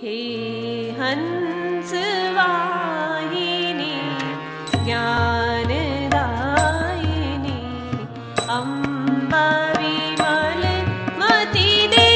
हे हंसवाहिनी ज्ञान दायिनी अम्बा विमल मति दे